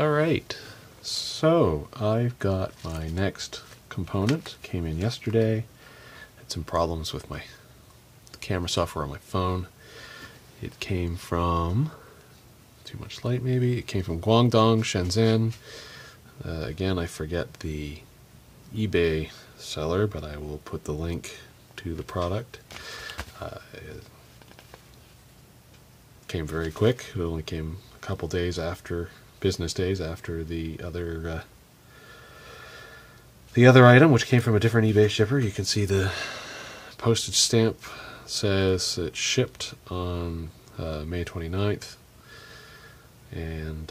Alright, so I've got my next component. Came in yesterday. Had some problems with my camera software on my phone. It came from, too much light maybe, it came from Guangdong, Shenzhen. Again, I forget the eBay seller, but I will put the link to the product. It came very quick. It only came a couple days after, business days after the other item, which came from a different eBay shipper. You can see the postage stamp says it shipped on May 29th, and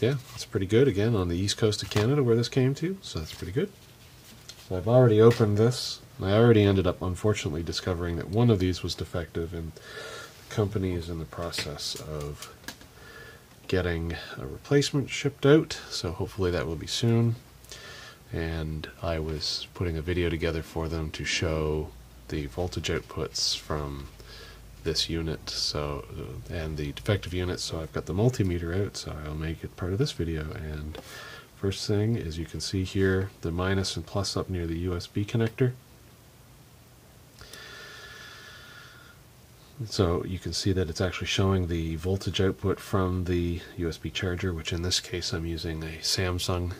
yeah, it's pretty good. Again, on the east coast of Canada where this came to, so that's pretty good. So I've already opened this. I already ended up, unfortunately, discovering that one of these was defective, and the company is in the process of getting a replacement shipped out, so hopefully that will be soon. And I was putting a video together for them to show the voltage outputs from this unit, so, and the defective unit, so I've got the multimeter out, so I'll make it part of this video. And first thing is, you can see here the minus and plus up near the USB connector. So you can see that it's actually showing the voltage output from the USB charger, which in this case I'm using a Samsung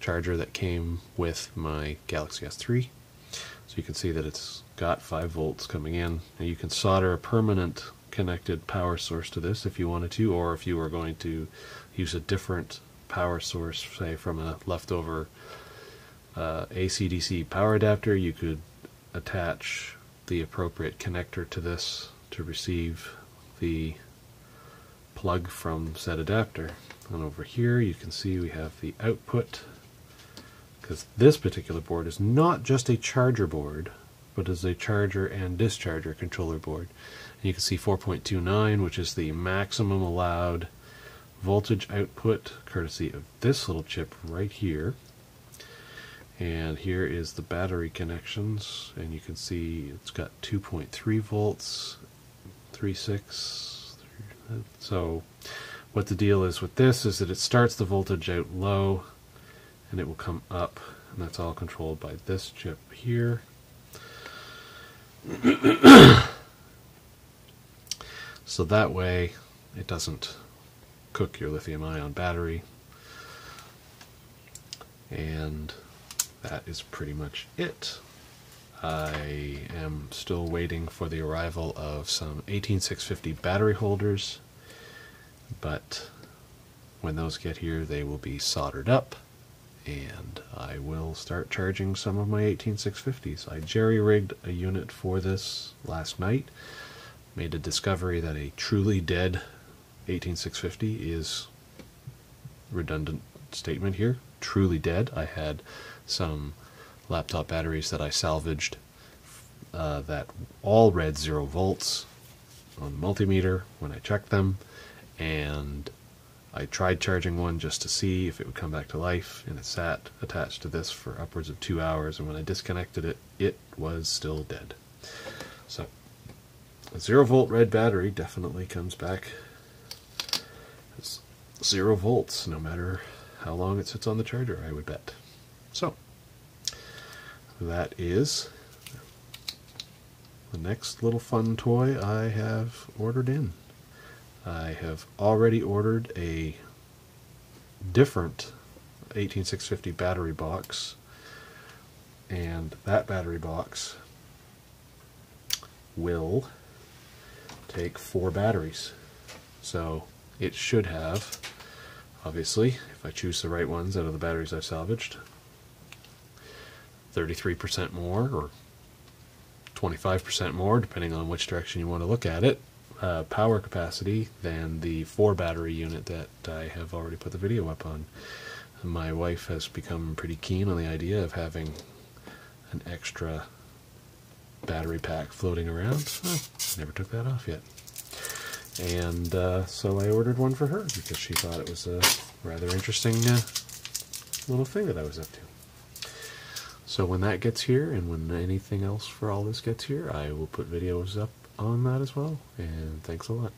charger that came with my Galaxy S3. So you can see that it's got 5 volts coming in. And you can solder a permanent connected power source to this if you wanted to, or if you were going to use a different power source, say from a leftover AC/DC power adapter, you could attach the appropriate connector to this to receive the plug from said adapter. And over here you can see we have the output, because this particular board is not just a charger board, but is a charger and discharger controller board. And you can see 4.29, which is the maximum allowed voltage output, courtesy of this little chip right here. And here is the battery connections, and you can see it's got 2.3 volts, 3.6. So what the deal is with this is that it starts the voltage out low, and it will come up, and that's all controlled by this chip here. So that way it doesn't cook your lithium-ion battery. And that is pretty much it. I am still waiting for the arrival of some 18650 battery holders, but when those get here they will be soldered up, and I will start charging some of my 18650s. I jerry-rigged a unit for this last night. Made a discovery that a truly dead 18650 is redundant statement here. Truly dead. I had some laptop batteries that I salvaged that all read 0 volts on the multimeter when I checked them, and I tried charging one just to see if it would come back to life, and it sat attached to this for upwards of 2 hours, and when I disconnected it, it was still dead. So a 0 volt red battery definitely comes back as 0 volts, no matter how long it sits on the charger, I would bet. So that is the next little fun toy I have ordered in. I have already ordered a different 18650 battery box, and that battery box will take 4 batteries. So it should have, obviously, if I choose the right ones out of the batteries I salvaged, 33% more, or 25% more, depending on which direction you want to look at it, power capacity than the 4 battery unit that I have already put the video up on. My wife has become pretty keen on the idea of having an extra battery pack floating around. Oh, never took that off yet. And so I ordered one for her because she thought it was a rather interesting little thing that I was up to. So when that gets here, and when anything else for all this gets here, I will put videos up on that as well. And thanks a lot.